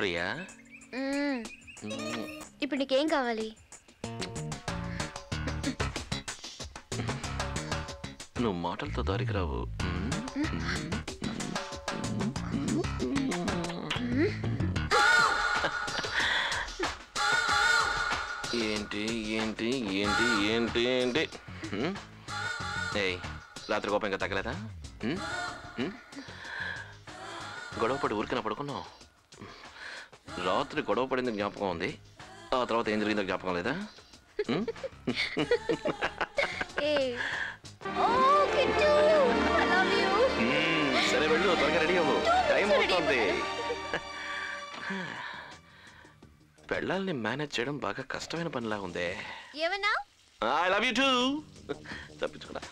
ప్రియా. ఇప్పుడు నీకేం కావాలి? నువ్వు మాటలతో దారికి రావు. ఏంటి ఏంటి ఏంటి ఏంటి ఏంటి రాత్రి కోపం ఇంకా తగ్గలేదా? గొడవపడి ఊరికిన పడుకున్నావు. రాత్రి గొడవ పడింది జ్ఞాపకం ఉంది, ఆ తర్వాత ఏం జరిగిందో జ్ఞాపకం లేదా? సరే వెళ్ళు, త్వరగా రెడీ అవ్వు, టైం అవుతుంది. పెళ్ళాలని మేనేజ్ చేయడం బాగా కష్టమైన పనిలా ఉందే. I love you too. తప్పించుకున్నా.